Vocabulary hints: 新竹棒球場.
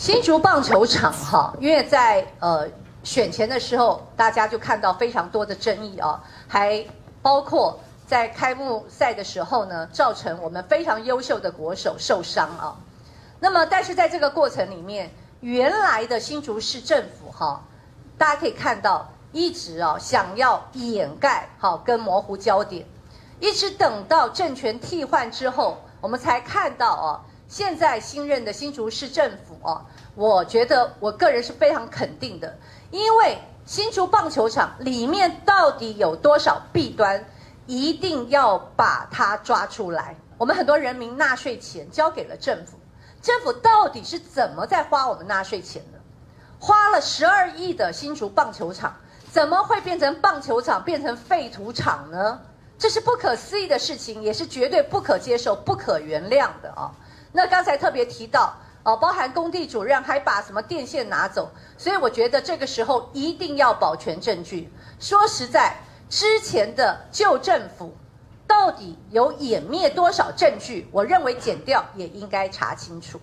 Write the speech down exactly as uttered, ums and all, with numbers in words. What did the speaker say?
新竹棒球场哈，因为在呃选前的时候，大家就看到非常多的争议啊，还包括在开幕赛的时候呢，造成我们非常优秀的国手受伤啊。那么，但是在这个过程里面，原来的新竹市政府哈，大家可以看到一直啊想要掩盖好跟模糊焦点，一直等到政权替换之后，我们才看到啊。 现在新任的新竹市政府啊，我觉得我个人是非常肯定的，因为新竹棒球场里面到底有多少弊端，一定要把它抓出来。我们很多人民纳税钱交给了政府，政府到底是怎么在花我们纳税钱的？花了十二亿的新竹棒球场，怎么会变成棒球场变成废土场呢？这是不可思议的事情，也是绝对不可接受、不可原谅的啊！ 那刚才特别提到，哦，包含工地主任还把什么电线拿走，所以我觉得这个时候一定要保全证据。说实在，之前的旧政府到底有湮灭多少证据？我认为检调也应该查清楚。